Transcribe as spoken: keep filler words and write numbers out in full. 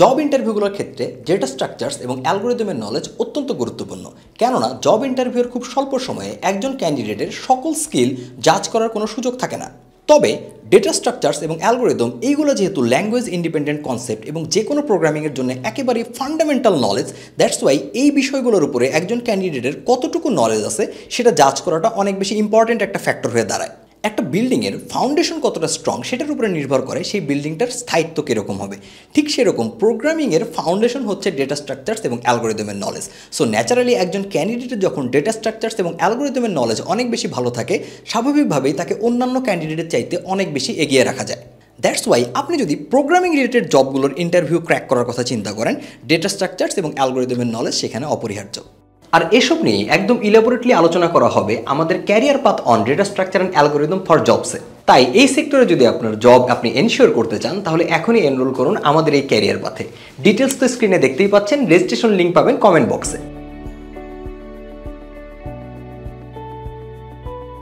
job ইন্টারভিউগুলোর ক্ষেত্রে data structures এবং অ্যালগরিদমের নলেজ অত্যন্ত গুরুত্বপূর্ণ কেননা জব ইন্টারভিউর খুব স্বল্প সময়ে একজন ক্যান্ডিডেটের সকল স্কিল যাচ করার কোনো সুযোগ থাকে না তবে ডেটা স্ট্রাকচারস এবং অ্যালগরিদম এইগুলো যেহেতু ল্যাঙ্গুয়েজ ইন্ডিপেন্ডেন্ট কনসেপ্ট এবং যে কোনো প্রোগ্রামিং এর জন্য একেবারে ফান্ডামেন্টাল নলেজ দ্যাটস ওয়াই এই বিষয়গুলোর উপরে একজন ক্যান্ডিডেটের কতটুকু নলেজ আছে সেটা যাচ করাটা অনেক বেশি ইম্পর্টেন্ট একটা ফ্যাক্টর হয়ে দাঁড়ায় একটা বিল্ডিং এর ফাউন্ডেশন কতটা স্ট্রং সেটার উপরে নির্ভর করে সেই বিল্ডিংটার স্থায়িত্ব কিরকম হবে ঠিক সেরকম প্রোগ্রামিং এর ফাউন্ডেশন হচ্ছে ডেটা স্ট্রাকচারস এবং অ্যালগরিদমের নলেজ সো ন্যাচারালি একজন ক্যান্ডিডেটের যখন ডেটা স্ট্রাকচারস এবং অ্যালগরিদমের নলেজ অনেক বেশি ভালো থাকে স্বাভাবিকভাবেই তাকে অন্যান্য ক্যান্ডিডেটের চাইতে অনেক বেশি এগিয়ে রাখা যায় দ্যাটস ওয়াই আপনি যদি প্রোগ্রামিং রিলেটেড জবগুলোর ইন্টারভিউ ক্র্যাক করার কথা চিন্তা করেন ডেটা স্ট্রাকচারস এবং অ্যালগরিদমের নলেজ সেখানে অপরিহার্য আর এসব নিয়ে একদম ইলাবোরেটলি আলোচনা করা হবে আমাদের career path on data structure and algorithm for জবসে তাই এই সেক্টরে যদি আপনার জব আপনি এনশিওর করতে চান তাহলে এখনই এনরোল করুন আমাদের এই ক্যারিয়ার পাথে ডিটেলস তো স্ক্রিনে দেখতেই পাচ্ছেন রেজিস্ট্রেশন লিঙ্ক পাবেন কমেন্ট বক্সে